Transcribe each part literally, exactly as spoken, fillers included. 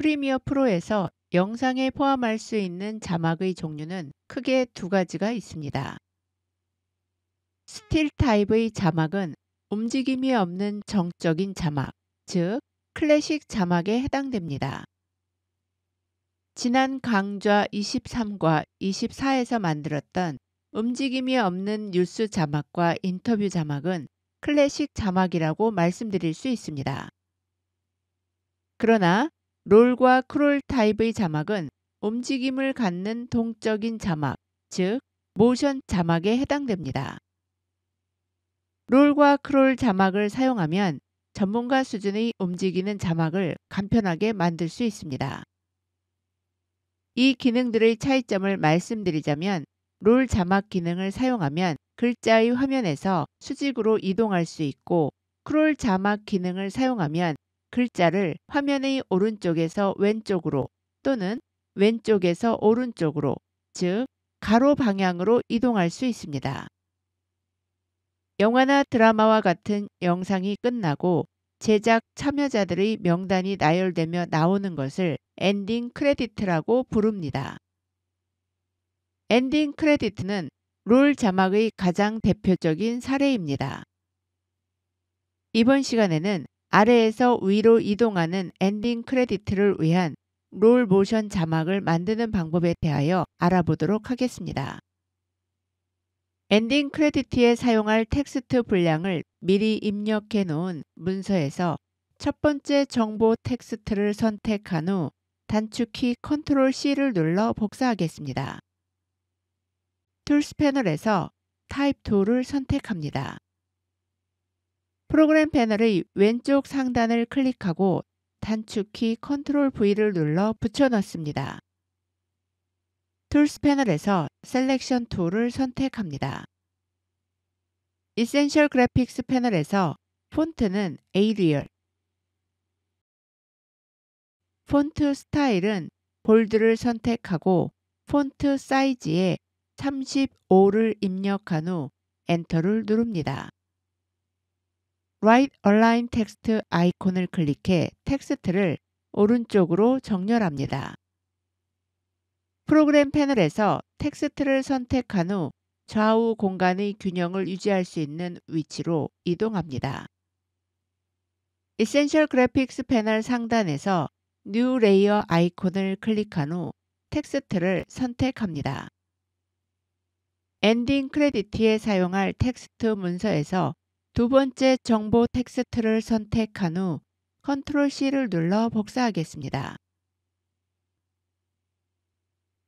프리미어 프로에서 영상에 포함할 수 있는 자막의 종류는 크게 두 가지가 있습니다. 스틸 타입의 자막은 움직임이 없는 정적인 자막, 즉 클래식 자막에 해당됩니다. 지난 강좌 이십삼과 이십사에서 만들었던 움직임이 없는 뉴스 자막과 인터뷰 자막은 클래식 자막이라고 말씀드릴 수 있습니다. 그러나 롤과 크롤 타입의 자막은 움직임을 갖는 동적인 자막, 즉 모션 자막에 해당됩니다. 롤과 크롤 자막을 사용하면 전문가 수준의 움직이는 자막을 간편하게 만들 수 있습니다. 이 기능들의 차이점을 말씀드리자면 롤 자막 기능을 사용하면 글자의 화면에서 수직으로 이동할 수 있고 크롤 자막 기능을 사용하면 글자를 화면의 오른쪽에서 왼쪽으로 또는 왼쪽에서 오른쪽으로, 즉 가로 방향으로 이동할 수 있습니다. 영화나 드라마와 같은 영상이 끝나고 제작 참여자들의 명단이 나열되며 나오는 것을 엔딩 크레딧이라고 부릅니다. 엔딩 크레딧은 롤 자막의 가장 대표적인 사례입니다. 이번 시간에는 아래에서 위로 이동하는 엔딩 크레딧을 위한 롤 모션 자막을 만드는 방법에 대하여 알아보도록 하겠습니다. 엔딩 크레딧에 사용할 텍스트 분량을 미리 입력해 놓은 문서에서 첫 번째 정보 텍스트를 선택한 후 단축키 컨트롤 씨를 눌러 복사하겠습니다. 툴스 패널에서 타입 투를 선택합니다. 프로그램 패널의 왼쪽 상단을 클릭하고 단축키 컨트롤 브이를 눌러 붙여넣습니다. 툴스 패널에서 셀렉션 툴을 선택합니다. Essential Graphics 패널에서 폰트는 Arial, 폰트 스타일은 볼드를 선택하고 폰트 사이즈에 삼십오를 입력한 후 엔터를 누릅니다. Right Align Text 아이콘을 클릭해 텍스트를 오른쪽으로 정렬합니다. 프로그램 패널에서 텍스트를 선택한 후 좌우 공간의 균형을 유지할 수 있는 위치로 이동합니다. Essential Graphics 패널 상단에서 New Layer 아이콘을 클릭한 후 텍스트를 선택합니다. 엔딩 크레딧에 사용할 텍스트 문서에서 두 번째 정보 텍스트를 선택한 후 컨트롤 씨를 눌러 복사하겠습니다.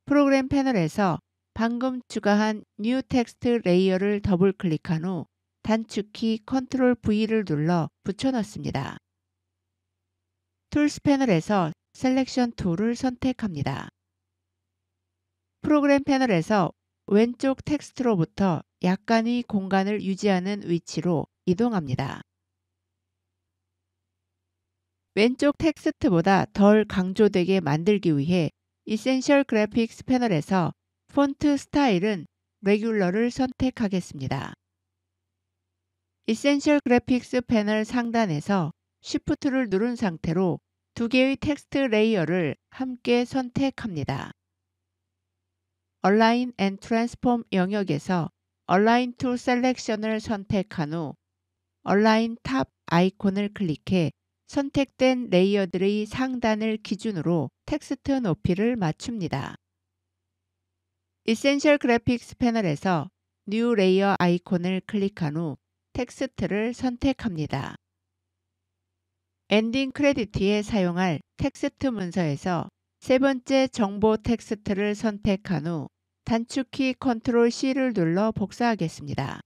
프로그램 패널에서 방금 추가한 New Text 레이어를 더블 클릭한 후 단축키 컨트롤 브이를 눌러 붙여넣습니다. 툴스 패널에서 셀렉션 툴을 선택합니다. 프로그램 패널에서 왼쪽 텍스트로부터 약간의 공간을 유지하는 위치로 이동합니다. 왼쪽 텍스트보다 덜 강조되게 만들기 위해 Essential Graphics 패널에서 폰트 스타일은 레귤러를 선택하겠습니다. Essential Graphics 패널 상단에서 Shift를 누른 상태로 두 개의 텍스트 레이어를 함께 선택합니다. Align and Transform 영역에서 Align to Selection을 선택한 후 Align Top 아이콘을 클릭해 선택된 레이어들의 상단을 기준으로 텍스트 높이를 맞춥니다. Essential Graphics 패널에서 New Layer 아이콘을 클릭한 후 텍스트를 선택합니다. 엔딩 크레딧에 사용할 텍스트 문서에서 세 번째 정보 텍스트를 선택한 후 단축키 컨트롤 씨를 눌러 복사하겠습니다.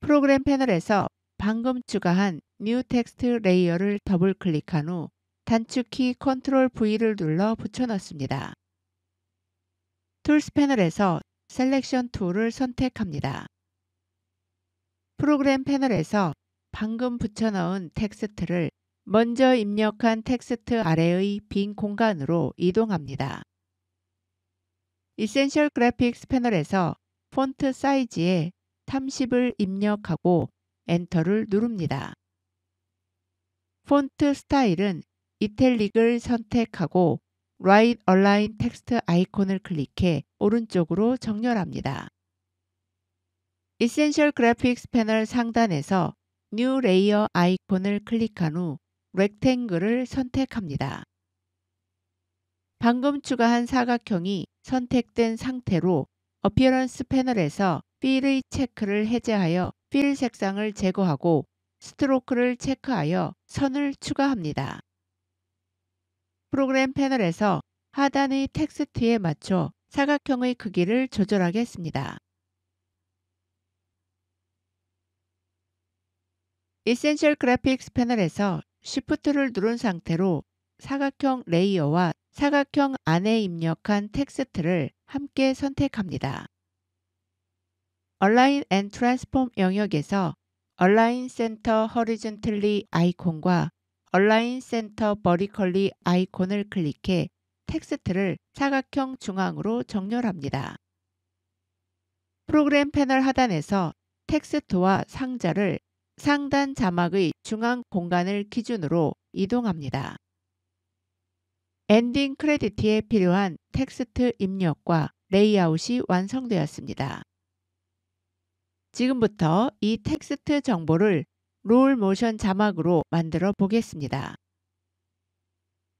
프로그램 패널에서 방금 추가한 New Text 레이어를 더블 클릭한 후 단축키 컨트롤 브이를 눌러 붙여넣습니다. 툴스 패널에서 셀렉션 툴을 선택합니다. 프로그램 패널에서 방금 붙여넣은 텍스트를 먼저 입력한 텍스트 아래의 빈 공간으로 이동합니다. Essential Graphics 패널에서 폰트 사이즈에 삼십을 입력하고 엔터를 누릅니다. 폰트 스타일은 이탈릭을 선택하고 Right Align Text 아이콘을 클릭해 오른쪽으로 정렬합니다. Essential Graphics 패널 상단에서 New Layer 아이콘을 클릭한 후 렉탱글을 선택합니다. 방금 추가한 사각형이 선택된 상태로 Appearance 패널에서 Fill의 체크를 해제하여 Fill 색상을 제거하고 스트로크를 체크하여 선을 추가합니다. 프로그램 패널에서 하단의 텍스트에 맞춰 사각형의 크기를 조절하겠습니다. Essential Graphics 패널에서 Shift를 누른 상태로 사각형 레이어와 사각형 안에 입력한 텍스트를 함께 선택합니다. Align and Transform 영역에서 Align Center Horizontally 아이콘과 Align Center Vertically 아이콘을 클릭해 텍스트를 사각형 중앙으로 정렬합니다. 프로그램 패널 하단에서 텍스트와 상자를 상단 자막의 중앙 공간을 기준으로 이동합니다. 엔딩 크레딧에 필요한 텍스트 입력과 레이아웃이 완성되었습니다. 지금부터 이 텍스트 정보를 롤 모션 자막으로 만들어 보겠습니다.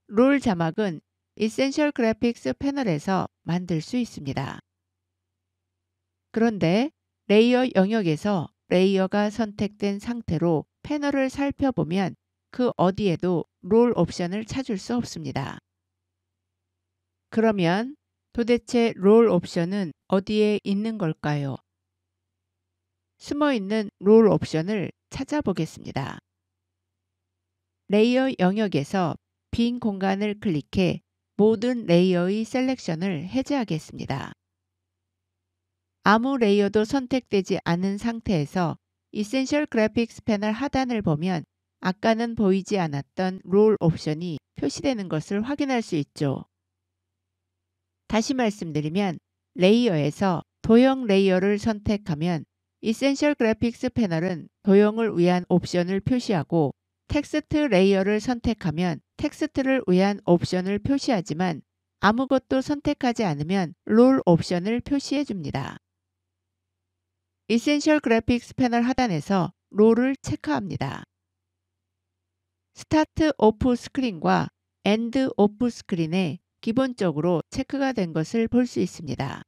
롤 자막은 Essential Graphics 패널에서 만들 수 있습니다. 그런데 레이어 영역에서 레이어가 선택된 상태로 패널을 살펴보면 그 어디에도 롤 옵션을 찾을 수 없습니다. 그러면 도대체 롤 옵션은 어디에 있는 걸까요? 숨어있는 롤 옵션을 찾아보겠습니다. 레이어 영역에서 빈 공간을 클릭해 모든 레이어의 셀렉션을 해제하겠습니다. 아무 레이어도 선택되지 않은 상태에서 Essential Graphics 패널 하단을 보면 아까는 보이지 않았던 롤 옵션이 표시되는 것을 확인할 수 있죠. 다시 말씀드리면 레이어에서 도형 레이어를 선택하면 Essential Graphics 패널은 도형을 위한 옵션을 표시하고 텍스트 레이어를 선택하면 텍스트를 위한 옵션을 표시하지만 아무것도 선택하지 않으면 롤 옵션을 표시해 줍니다. Essential Graphics 패널 하단에서 롤을 체크합니다. 스타트 오프 스크린과 엔드 오프 스크린에 기본적으로 체크가 된 것을 볼 수 있습니다.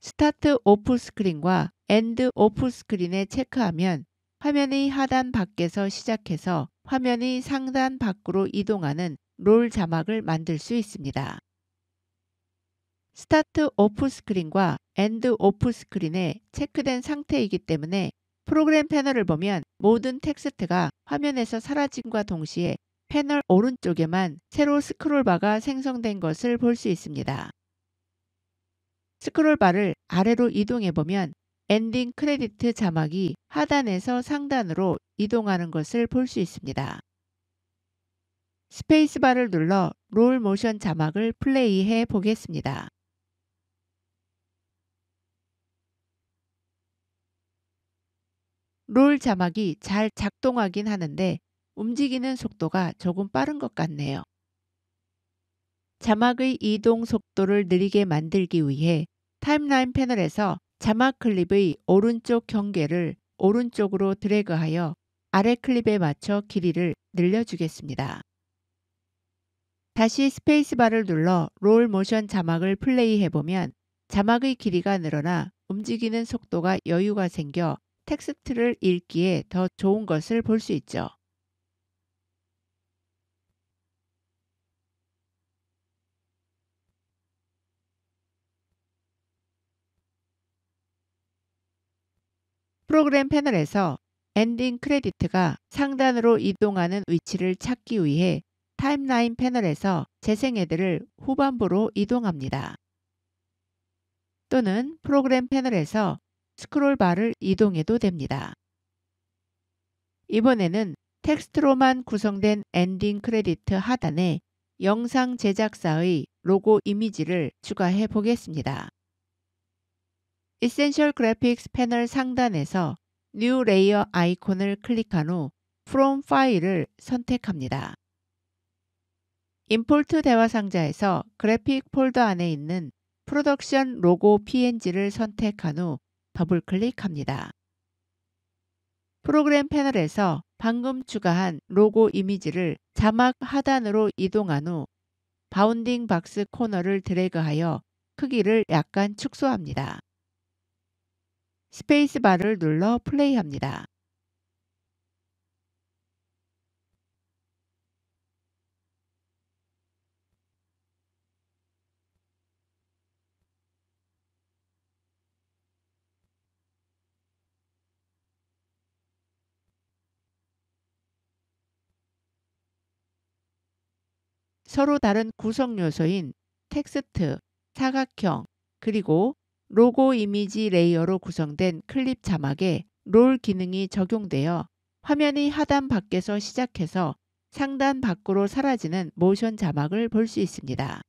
스타트 오프 스크린과 엔드 오프 스크린에 체크하면 화면의 하단 밖에서 시작해서 화면의 상단 밖으로 이동하는 롤 자막을 만들 수 있습니다. 스타트 오프 스크린과 엔드 오프 스크린에 체크된 상태이기 때문에 프로그램 패널을 보면 모든 텍스트가 화면에서 사라짐과 동시에 패널 오른쪽에만 세로 스크롤바가 생성된 것을 볼 수 있습니다. 스크롤바를 아래로 이동해보면 엔딩 크레딧 자막이 하단에서 상단으로 이동하는 것을 볼 수 있습니다. 스페이스바를 눌러 롤 모션 자막을 플레이해 보겠습니다. 롤 자막이 잘 작동하긴 하는데 움직이는 속도가 조금 빠른 것 같네요. 자막의 이동 속도를 느리게 만들기 위해 타임라인 패널에서 자막 클립의 오른쪽 경계를 오른쪽으로 드래그하여 아래 클립에 맞춰 길이를 늘려주겠습니다. 다시 스페이스바를 눌러 롤 모션 자막을 플레이해보면 자막의 길이가 늘어나 움직이는 속도가 여유가 생겨 텍스트를 읽기에 더 좋은 것을 볼 수 있죠. 프로그램 패널에서 엔딩 크레딧가 상단으로 이동하는 위치를 찾기 위해 타임라인 패널에서 재생헤드를 후반부로 이동합니다. 또는 프로그램 패널에서 스크롤바를 이동해도 됩니다. 이번에는 텍스트로만 구성된 엔딩 크레딧 하단에 영상 제작사의 로고 이미지를 추가해 보겠습니다. Essential Graphics 패널 상단에서 New Layer 아이콘을 클릭한 후 From 파일을 선택합니다. 임포트 대화 상자에서 그래픽 폴더 안에 있는 프로덕션 로고 피엔지를 선택한 후 더블클릭합니다. 프로그램 패널에서 방금 추가한 로고 이미지를 자막 하단으로 이동한 후 바운딩 박스 코너를 드래그하여 크기를 약간 축소합니다. 스페이스바를 눌러 플레이합니다. 서로 다른 구성 요소인 텍스트, 사각형, 그리고 로고 이미지 레이어로 구성된 클립 자막에 롤 기능이 적용되어 화면이 하단 밖에서 시작해서 상단 밖으로 사라지는 모션 자막을 볼 수 있습니다.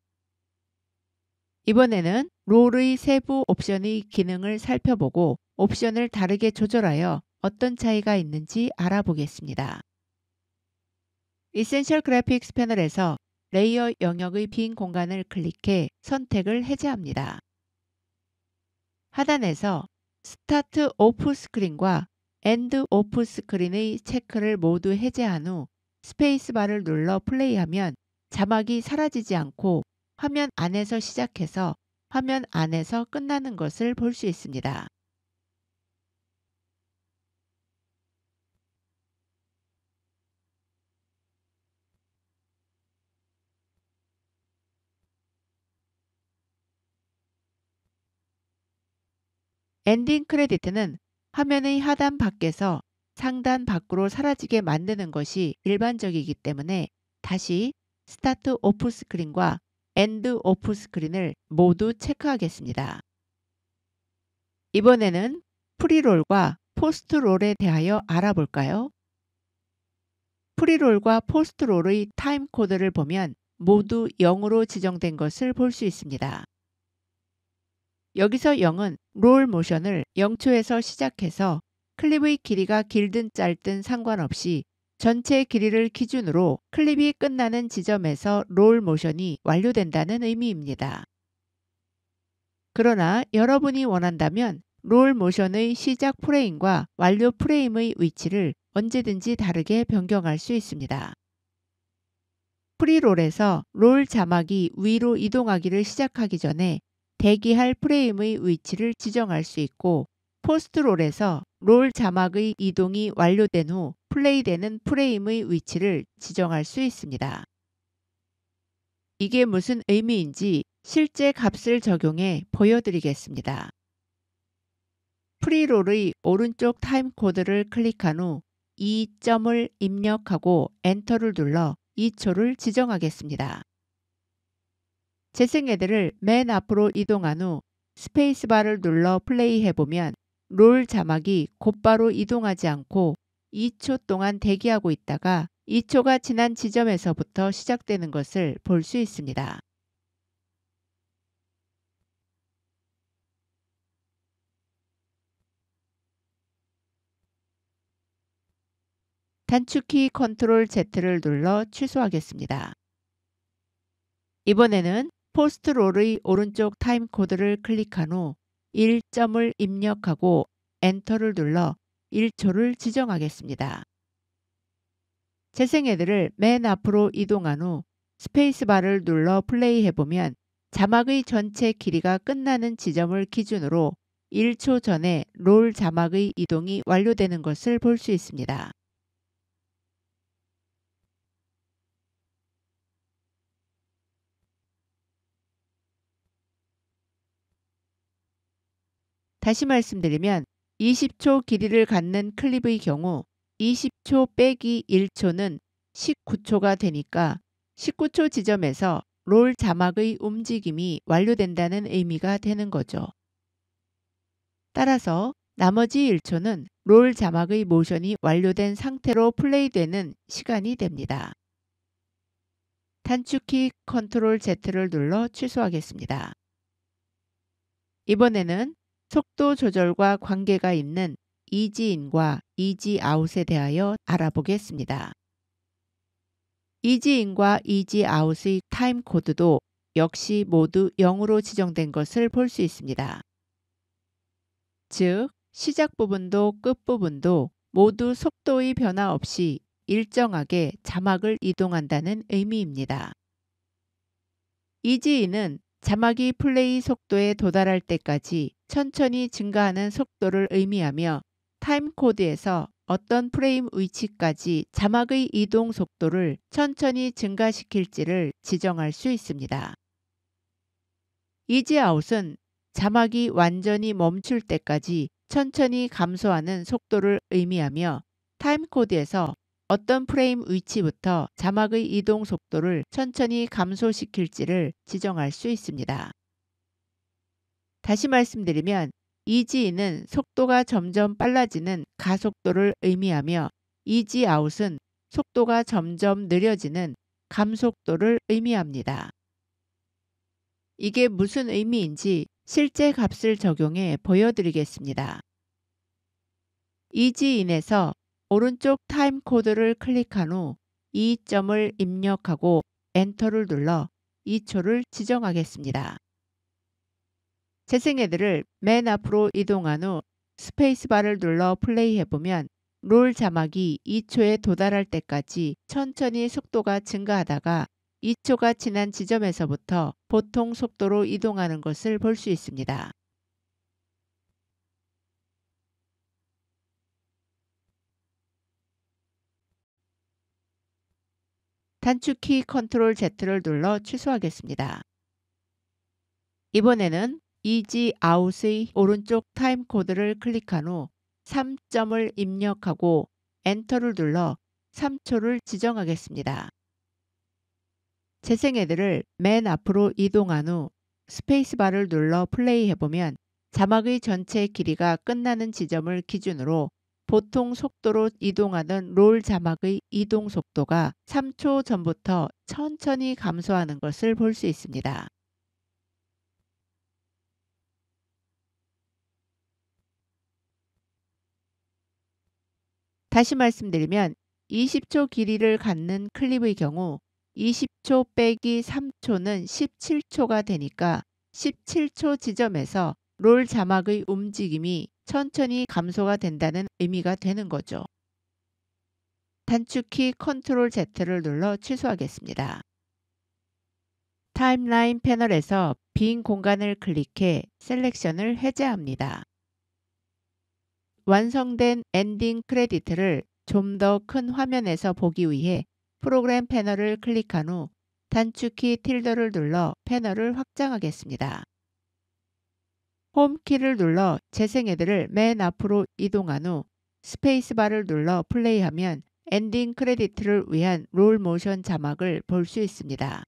이번에는 롤의 세부 옵션의 기능을 살펴보고 옵션을 다르게 조절하여 어떤 차이가 있는지 알아보겠습니다. Essential Graphics 패널에서 레이어 영역의 빈 공간을 클릭해 선택을 해제합니다. 하단에서 스타트 오프 스크린과 엔드 오프 스크린의 체크를 모두 해제한 후 스페이스바를 눌러 플레이하면 자막이 사라지지 않고 화면 안에서 시작해서 화면 안에서 끝나는 것을 볼 수 있습니다. 엔딩 크레딧는 화면의 하단 밖에서 상단 밖으로 사라지게 만드는 것이 일반적이기 때문에 다시 스타트 오프 스크린과 엔드 오프 스크린을 모두 체크하겠습니다. 이번에는 프리롤과 포스트롤에 대하여 알아볼까요? 프리롤과 포스트롤의 타임 코드를 보면 모두 영으로 지정된 것을 볼 수 있습니다. 여기서 영은 롤 모션을 영 초에서 시작해서 클립의 길이가 길든 짧든 상관없이 전체 길이를 기준으로 클립이 끝나는 지점에서 롤 모션이 완료된다는 의미입니다. 그러나 여러분이 원한다면 롤 모션의 시작 프레임과 완료 프레임의 위치를 언제든지 다르게 변경할 수 있습니다. 프리롤에서 롤 자막이 위로 이동하기를 시작하기 전에 대기할 프레임의 위치를 지정할 수 있고 포스트롤에서 롤 자막의 이동이 완료된 후 플레이되는 프레임의 위치를 지정할 수 있습니다. 이게 무슨 의미인지 실제 값을 적용해 보여드리겠습니다. 프리롤의 오른쪽 타임 코드를 클릭한 후 이 점을 입력하고 엔터를 눌러 이 초를 지정하겠습니다. 재생 헤드를 맨 앞으로 이동한 후 스페이스바를 눌러 플레이해보면 롤 자막이 곧바로 이동하지 않고 이 초 동안 대기하고 있다가 이 초가 지난 지점에서부터 시작되는 것을 볼 수 있습니다. 단축키 컨트롤 제트를 눌러 취소하겠습니다. 이번에는 포스트롤의 오른쪽 타임 코드를 클릭한 후 일 점을 입력하고 엔터를 눌러 일 초를 지정하겠습니다. 재생 헤드를 맨 앞으로 이동한 후 스페이스바를 눌러 플레이해보면 자막의 전체 길이가 끝나는 지점을 기준으로 일 초 전에 롤 자막의 이동이 완료되는 것을 볼 수 있습니다. 다시 말씀드리면 이십 초 길이를 갖는 클립의 경우 이십 초 빼기 일 초는 십구 초가 되니까 십구 초 지점에서 롤 자막의 움직임이 완료된다는 의미가 되는 거죠. 따라서 나머지 일 초는 롤 자막의 모션이 완료된 상태로 플레이되는 시간이 됩니다. 단축키 컨트롤 제트를 눌러 취소하겠습니다. 이번에는 속도 조절과 관계가 있는 이지인과 이지아웃에 대하여 알아보겠습니다. 이지인과 이지아웃의 타임 코드도 역시 모두 영으로 지정된 것을 볼 수 있습니다. 즉, 시작 부분도 끝 부분도 모두 속도의 변화 없이 일정하게 자막을 이동한다는 의미입니다. 이지인은 자막이 플레이 속도에 도달할 때까지 천천히 증가하는 속도를 의미하며 타임 코드에서 어떤 프레임 위치까지 자막의 이동 속도를 천천히 증가시킬지를 지정할 수 있습니다. 이지아웃은 자막이 완전히 멈출 때까지 천천히 감소하는 속도를 의미하며 타임 코드에서 어떤 프레임 위치부터 자막의 이동 속도를 천천히 감소시킬지를 지정할 수 있습니다. 다시 말씀드리면 이지인은 속도가 점점 빨라지는 가속도를 의미하며 이지아웃은 속도가 점점 느려지는 감속도를 의미합니다. 이게 무슨 의미인지 실제 값을 적용해 보여드리겠습니다. 이지인에서 오른쪽 타임 코드를 클릭한 후 이 점을 입력하고 엔터를 눌러 이 초를 지정하겠습니다. 재생헤드를 맨 앞으로 이동한 후 스페이스바를 눌러 플레이해보면 롤 자막이 이 초에 도달할 때까지 천천히 속도가 증가하다가 이 초가 지난 지점에서부터 보통 속도로 이동하는 것을 볼 수 있습니다. 단축키 컨트롤 제트를 눌러 취소하겠습니다. 이번에는 이지아웃의 오른쪽 타임 코드를 클릭한 후 삼 점을 입력하고 엔터를 눌러 삼 초를 지정하겠습니다. 재생헤드를 맨 앞으로 이동한 후 스페이스바를 눌러 플레이해보면 자막의 전체 길이가 끝나는 지점을 기준으로 보통 속도로 이동하는 롤 자막의 이동 속도가 삼 초 전부터 천천히 감소하는 것을 볼 수 있습니다. 다시 말씀드리면 이십 초 길이를 갖는 클립의 경우 이십 초 빼기 삼 초는 십칠 초가 되니까 십칠 초 지점에서 롤 자막의 움직임이 천천히 감소가 된다는 의미가 되는 거죠. 단축키 컨트롤 제트를 눌러 취소하겠습니다. 타임라인 패널에서 빈 공간을 클릭해 셀렉션을 해제합니다. 완성된 엔딩 크레딧을 좀 더 큰 화면에서 보기 위해 프로그램 패널을 클릭한 후 단축키 틸더를 눌러 패널을 확장하겠습니다. 홈키를 눌러 재생헤드를 맨 앞으로 이동한 후 스페이스바를 눌러 플레이하면 엔딩 크레딧을 위한 롤 모션 자막을 볼 수 있습니다.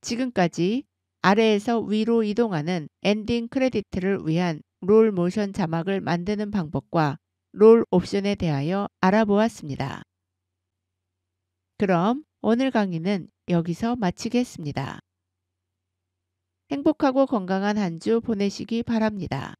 지금까지 아래에서 위로 이동하는 엔딩 크레딧을 위한 롤 모션 자막을 만드는 방법과 롤 옵션에 대하여 알아보았습니다. 그럼 오늘 강의는 여기서 마치겠습니다. 행복하고 건강한 한 주 보내시기 바랍니다.